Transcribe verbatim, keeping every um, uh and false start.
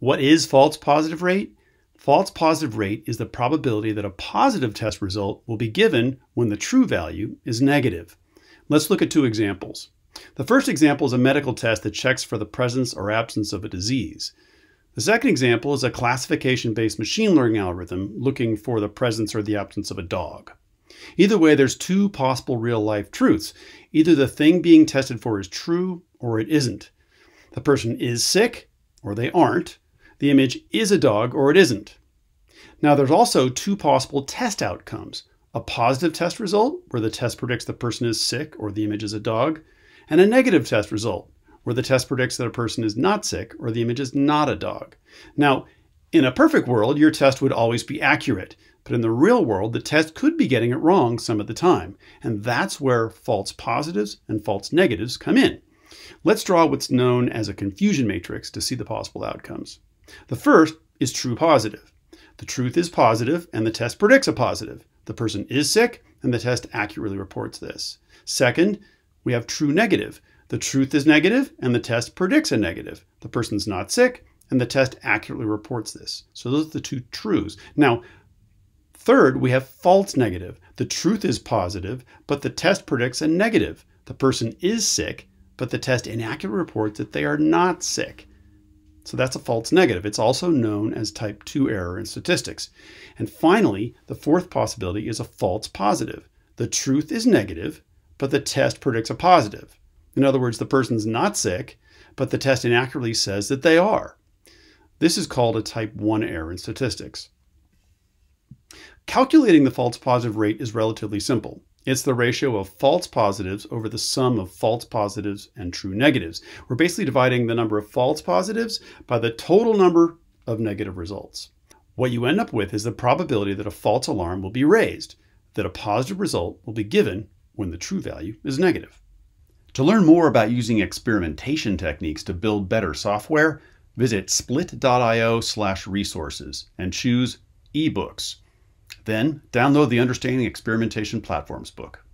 What is false positive rate? False positive rate is the probability that a positive test result will be given when the true value is negative. Let's look at two examples. The first example is a medical test that checks for the presence or absence of a disease. The second example is a classification-based machine learning algorithm looking for the presence or the absence of a dog. Either way, there's two possible real-life truths. Either the thing being tested for is true or it isn't. The person is sick or they aren't. The image is a dog or it isn't. Now, there's also two possible test outcomes. A positive test result, where the test predicts the person is sick or the image is a dog, and a negative test result, where the test predicts that a person is not sick or the image is not a dog. Now, in a perfect world, your test would always be accurate, but in the real world, the test could be getting it wrong some of the time, and that's where false positives and false negatives come in. Let's draw what's known as a confusion matrix to see the possible outcomes. The first is true positive. The truth is positive and the test predicts a positive. The person is sick and the test accurately reports this. Second, we have true negative. The truth is negative and the test predicts a negative. The person's not sick and the test accurately reports this. So those are the two trues. Now, third, we have false negative. The truth is positive, but the test predicts a negative. The person is sick, but the test inaccurately reports that they are not sick. So that's a false negative. It's also known as type two error in statistics. And finally, the fourth possibility is a false positive. The truth is negative, but the test predicts a positive. In other words, the person's not sick, but the test inaccurately says that they are. This is called a type one error in statistics. Calculating the false positive rate is relatively simple. It's the ratio of false positives over the sum of false positives and true negatives. We're basically dividing the number of false positives by the total number of negative results. What you end up with is the probability that a false alarm will be raised, that a positive result will be given when the true value is negative. To learn more about using experimentation techniques to build better software, visit split dot i o slash resources and choose eBooks. Then, download the Understanding Experimentation Platforms book.